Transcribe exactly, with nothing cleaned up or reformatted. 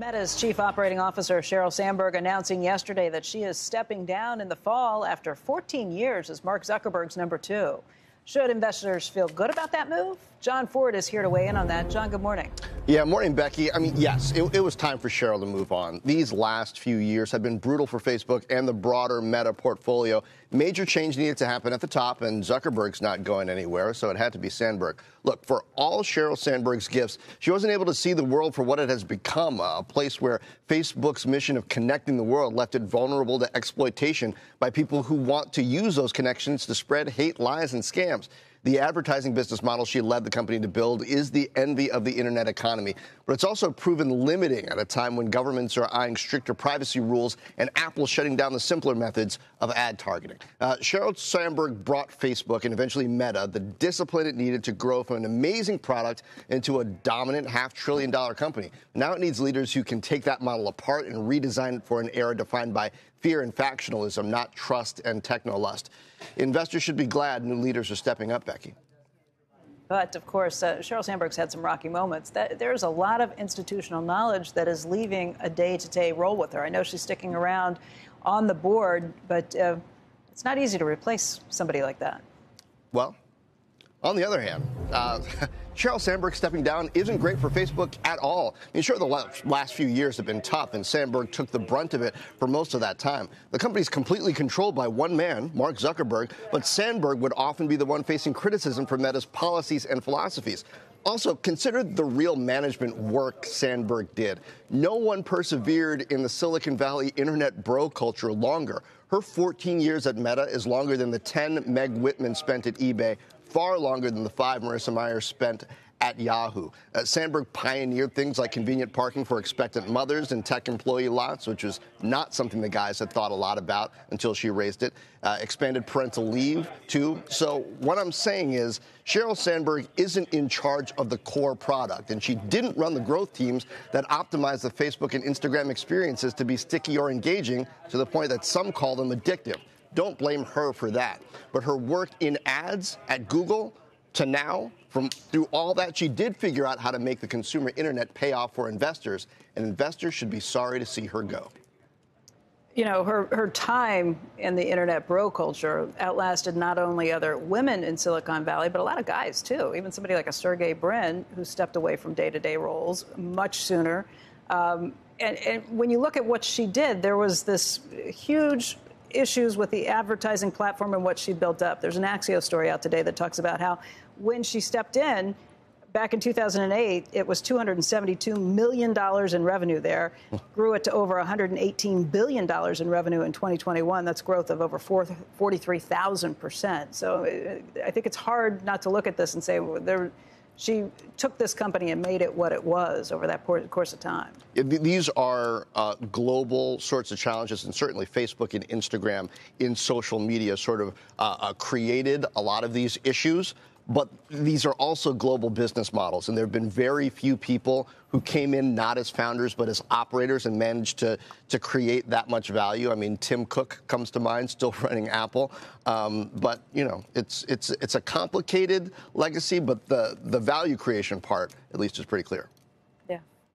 Meta's chief operating officer, Sheryl Sandberg, announcing yesterday that she is stepping down in the fall after fourteen years as Mark Zuckerberg's number two. Should investors feel good about that move? John Ford is here to weigh in on that. John, good morning. Yeah, morning, Becky. I mean, yes, it, it was time for Sheryl to move on. These last few years have been brutal for Facebook and the broader Meta portfolio. Major change needed to happen at the top, and Zuckerberg's not going anywhere, so it had to be Sandberg. Look, for all Sheryl Sandberg's gifts, she wasn't able to see the world for what it has become, a place where Facebook's mission of connecting the world left it vulnerable to exploitation by people who want to use those connections to spread hate, lies, and scams. The advertising business model she led the company to build is the envy of the internet economy, but it's also proven limiting at a time when governments are eyeing stricter privacy rules and Apple shutting down the simpler methods of ad targeting. Uh, Sheryl Sandberg brought Facebook and eventually Meta the discipline it needed to grow from an amazing product into a dominant half-trillion dollar company. Now it needs leaders who can take that model apart and redesign it for an era defined by fear and factionalism, not trust and techno-lust. Investors should be glad new leaders are stepping up, Becky. But, of course, uh, Sheryl Sandberg's had some rocky moments. That, there's a lot of institutional knowledge that is leaving a day-to-day role with her. I know she's sticking around on the board, but uh, it's not easy to replace somebody like that. Well, on the other hand, uh, Sheryl Sandberg stepping down isn't great for Facebook at all. I mean, sure, the last few years have been tough, and Sandberg took the brunt of it for most of that time. The company's completely controlled by one man, Mark Zuckerberg, but Sandberg would often be the one facing criticism for Meta's policies and philosophies. Also, consider the real management work Sandberg did. No one persevered in the Silicon Valley internet bro culture longer. Her fourteen years at Meta is longer than the ten Meg Whitman spent at eBay, far longer than the five Marissa Mayer spent at Yahoo. Uh, Sandberg pioneered things like convenient parking for expectant mothers and tech employee lots, which was not something the guys had thought a lot about until she raised it. Uh, expanded parental leave, too. So what I'm saying is Sheryl Sandberg isn't in charge of the core product, and she didn't run the growth teams that optimized the Facebook and Instagram experiences to be sticky or engaging to the point that some call them addictive. Don't blame her for that. But her work in ads at Google to now, from through all that, she did figure out how to make the consumer internet pay off for investors, and investors should be sorry to see her go. You know, her, her time in the internet bro culture outlasted not only other women in Silicon Valley, but a lot of guys, too. Even somebody like a Sergey Brin, who stepped away from day-to-day roles much sooner. Um, and, and when you look at what she did, there was this huge issues with the advertising platform and what she built up. There's an Axios story out today that talks about how when she stepped in back in two thousand eight, it was two hundred seventy-two million dollars in revenue there, grew it to over one hundred eighteen billion dollars in revenue in twenty twenty-one. That's growth of over forty-three thousand percent. So I think it's hard not to look at this and say, well, there. She took this company and made it what it was over that course of time. These are uh, global sorts of challenges, and certainly Facebook and Instagram in social media sort of uh, uh, created a lot of these issues. But these are also global business models, and there have been very few people who came in not as founders but as operators and managed to, to create that much value. I mean, Tim Cook comes to mind, still running Apple. Um, but, you know, it's, it's, it's a complicated legacy, but the, the value creation part, at least, is pretty clear.